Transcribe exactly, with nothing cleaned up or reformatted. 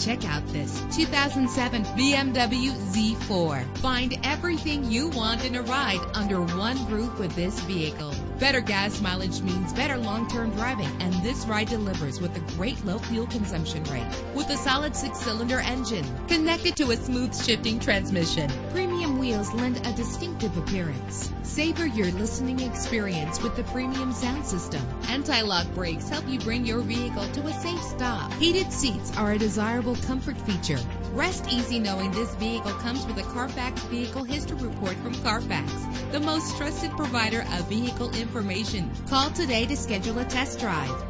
Check out this two thousand seven B M W Z four. Find everything you want in a ride under one roof with this vehicle. Better gas mileage means better long-term driving, and this ride delivers with a great low fuel consumption rate. With a solid six-cylinder engine connected to a smooth shifting transmission, premium wheels lend a distinctive appearance. Savor your listening experience with the premium sound system. Anti-lock brakes help you bring your vehicle to a safe stop. Heated seats are a desirable comfort feature. Rest easy knowing this vehicle comes with a Carfax Vehicle History Report from Carfax, the most trusted provider of vehicle information. Call today to schedule a test drive.